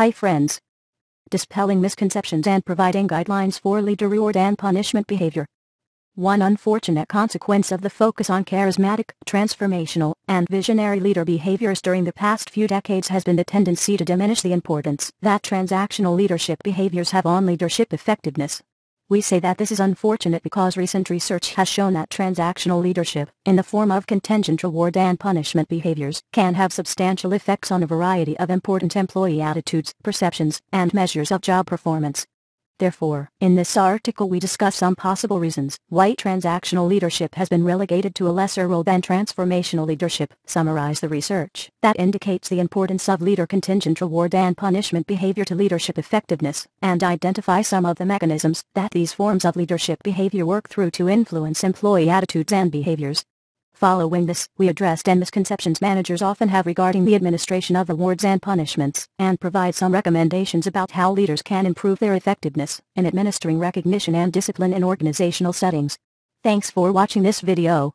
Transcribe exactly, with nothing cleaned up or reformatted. Hi friends. Dispelling misconceptions and providing guidelines for leader reward and punishment behavior. One unfortunate consequence of the focus on charismatic, transformational, and visionary leader behaviors during the past few decades has been the tendency to diminish the importance that transactional leadership behaviors have on leadership effectiveness. We say that this is unfortunate because recent research has shown that transactional leadership, in the form of contingent reward and punishment behaviors, can have substantial effects on a variety of important employee attitudes, perceptions, and measures of job performance. Therefore, in this article we discuss some possible reasons why transactional leadership has been relegated to a lesser role than transformational leadership, summarize the research that indicates the importance of leader contingent reward and punishment behavior to leadership effectiveness, and identify some of the mechanisms that these forms of leadership behavior work through to influence employee attitudes and behaviors. Following this, we address ten misconceptions managers often have regarding the administration of rewards and punishments, and provide some recommendations about how leaders can improve their effectiveness in administering recognition and discipline in organizational settings. Thanks for watching this video.